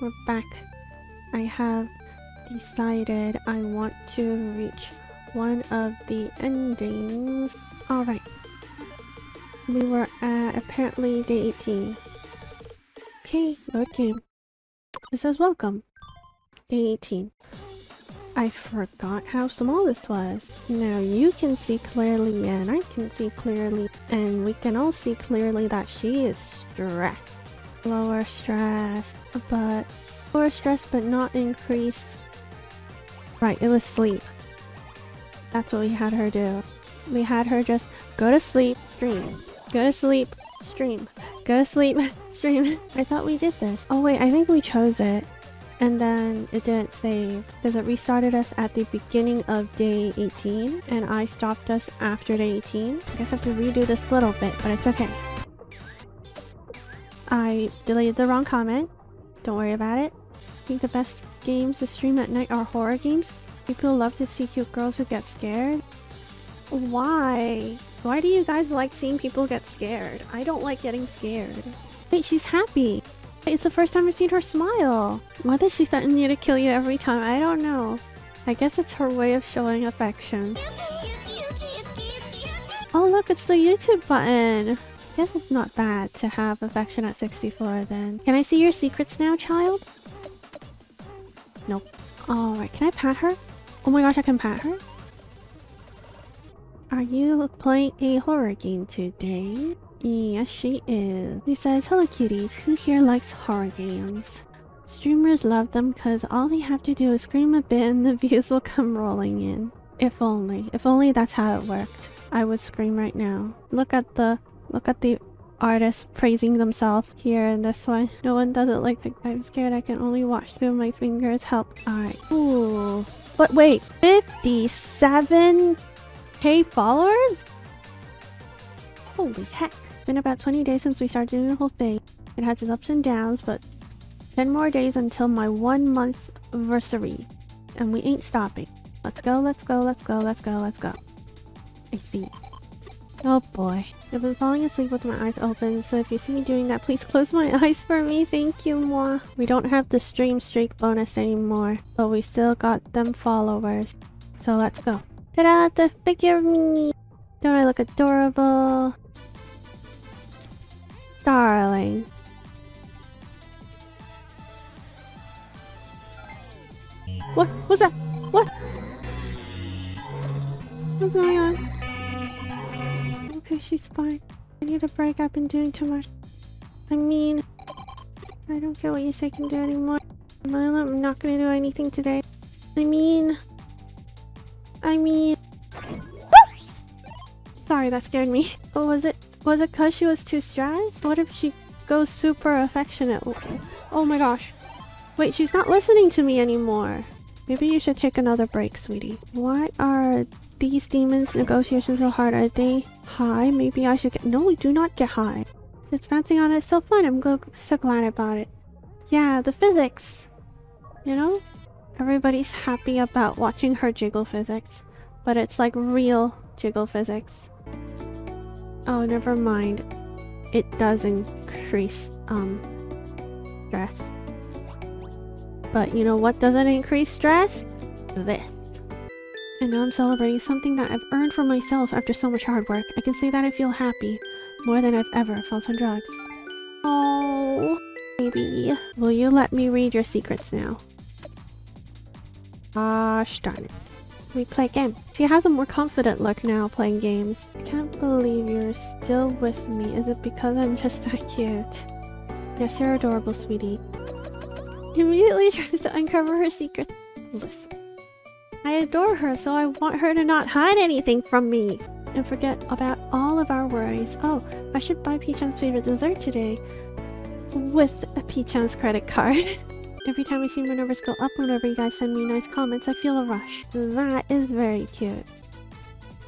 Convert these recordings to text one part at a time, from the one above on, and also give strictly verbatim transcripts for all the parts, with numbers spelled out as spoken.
We're back. I have decided I want to reach one of the endings. Alright. We were at apparently day eighteen. Okay, load game. It says welcome. Day eighteen. I forgot how small this was. Now you can see clearly and I can see clearly and we can all see clearly that she is stressed. Lower stress, but lower stress but not increase. Right, it was sleep. That's what we had her do. We had her just go to sleep, stream. Go to sleep, stream. Go to sleep, stream. I thought we did this. Oh wait, I think we chose it. And then it didn't save because it restarted us at the beginning of day eighteen and I stopped us after day eighteen. I guess I have to redo this little bit, but it's okay. I deleted the wrong comment. Don't worry about it. I think the best games to stream at night are horror games. People love to see cute girls who get scared. Why? Why do you guys like seeing people get scared? I don't like getting scared. Wait, she's happy. It's the first time I've seen her smile. Why does she threaten you to kill you every time? I don't know. I guess it's her way of showing affection. Oh look, it's the YouTube button. Guess it's not bad to have affection at sixty-four then. Can I see your secrets now, child? Nope. Alright, can I pat her? Oh my gosh, I can pat her? Are you playing a horror game today? Yes, she is. Besides, hello cuties, who here likes horror games? Streamers love them because all they have to do is scream a bit and the views will come rolling in. If only. If only that's how it worked. I would scream right now. Look at the... Look at the artist praising themselves here in this one. No one does it like me. I'm scared I can only watch through my fingers. Help. Alright. Ooh. But wait. fifty-seven K followers? Holy heck. Been about twenty days since we started doing the whole thing. It has its ups and downs, but ten more days until my one month anniversary, and we ain't stopping. Let's go, let's go, let's go, let's go, let's go. I see. Oh boy. I've been falling asleep with my eyes open, so if you see me doing that, please close my eyes for me. Thank you, moi. We don't have the stream streak bonus anymore, but we still got them followers. So let's go. Ta-da! The figure of me! Don't I look adorable? Darling. What? What's that? What? What's going on? Okay, she's fine. I need a break. I've been doing too much. I mean, I don't care what you say can do anymore. Myla, I'm not gonna do anything today. I mean, I mean. Whoops! Sorry, that scared me. But was it? Was it because she was too stressed? What if she goes super affectionate? Oh my gosh! Wait, she's not listening to me anymore. Maybe you should take another break, sweetie. Why are these demons negotiations so hard? Are they high? Maybe I should get- No, we do not get high. Just bouncing on it's so fun. I'm so glad about it. Yeah, the physics. You know? Everybody's happy about watching her jiggle physics. But it's like real jiggle physics. Oh, never mind. It does increase, um, stress. But you know what doesn't increase stress? This. And now I'm celebrating something that I've earned for myself after so much hard work. I can say that I feel happy. More than I've ever felt on drugs. Oh, baby. Will you let me read your secrets now? Gosh darn it. We play game. She has a more confident look now playing games. I can't believe you're still with me. Is it because I'm just that cute? Yes, you're adorable, sweetie. Immediately tries to uncover her secrets. Listen. I adore her, so I want her to not hide anything from me. And forget about all of our worries. Oh, I should buy Peacham's favorite dessert today. With a Peacham's credit card. Every time I see my numbers go up whenever you guys send me nice comments, I feel a rush. That is very cute.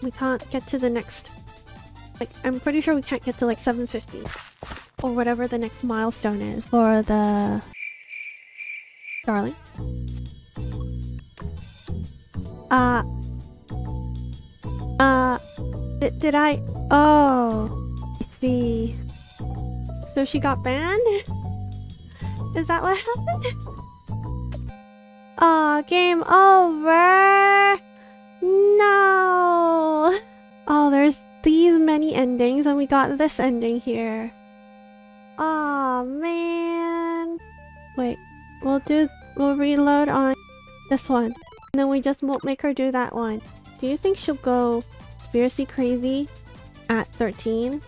We can't get to the next... Like, I'm pretty sure we can't get to like seven fifty. Or whatever the next milestone is. For the... Darling. Uh. Uh. Did, did I? Oh. I see. So she got banned? Is that what happened? Oh, game over! No! Oh, there's these many endings and we got this ending here. Oh man! Wait, we'll do- we'll reload on this one. And then we just won't make her do that one. Do you think she'll go conspiracy crazy at thirteen?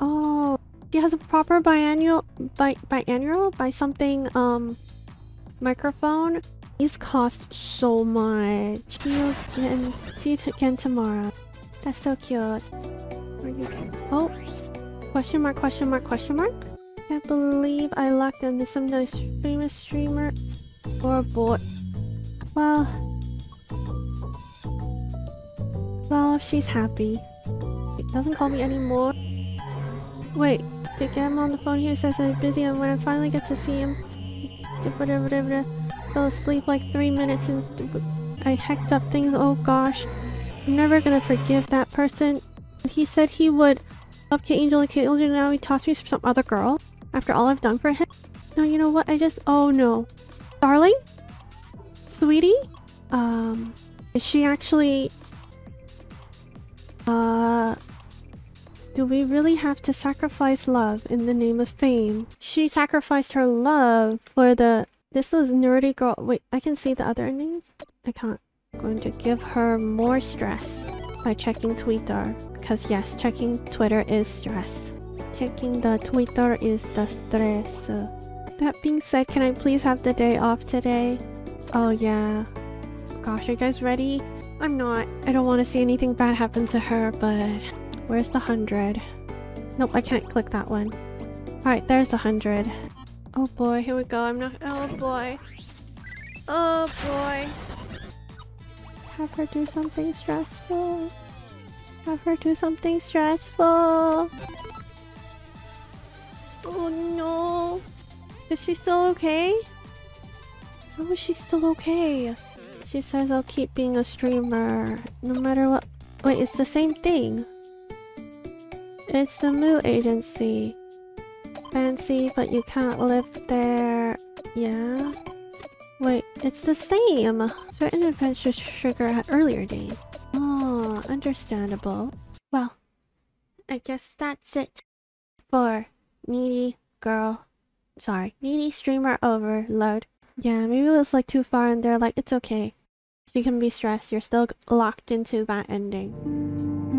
Oh, she has a proper biannual, bi biannual by something, um, microphone. These cost so much. She'll get, see it again tomorrow. That's so cute. Oh, question mark, question mark, question mark. Can't believe I locked into some nice famous streamer or bot. Well, well, if she's happy. It doesn't call me anymore. Wait, to get him on the phone here says I'm busy, and when I finally get to see him, I fell asleep like three minutes and I hecked up things. Oh gosh, I'm never gonna forgive that person. He said he would love Kate Angel and Kate Angel, now he tossed me for some other girl after all I've done for him. No, you know what? I just. Oh no. Darling? Sweetie? Um. Is she actually. Uh. Do we really have to sacrifice love in the name of fame? She sacrificed her love for the... This was nerdy girl... Wait, I can see the other endings? I can't. I'm going to give her more stress by checking Twitter. Because yes, checking Twitter is stress. Checking the Twitter is the stress. That being said, can I please have the day off today? Oh yeah. Gosh, are you guys ready? I'm not. I don't want to see anything bad happen to her, but... Where's the hundred? Nope, I can't click that one. Alright, there's the hundred. Oh boy, here we go. I'm not- Oh boy. Oh boy. Have her do something stressful. Have her do something stressful. Oh no. Is she still okay? Oh, is she still okay? She says I'll keep being a streamer. No matter what- Wait, it's the same thing. It's the Moo Agency. Fancy, but you can't live there. Yeah? Wait, it's the same! Certain adventures trigger at earlier days. Oh, understandable. Well, I guess that's it for Needy Girl. Sorry, Needy Streamer Overload. Yeah, maybe it was like too far and they're like, it's okay. If you can be stressed, you're still locked into that ending.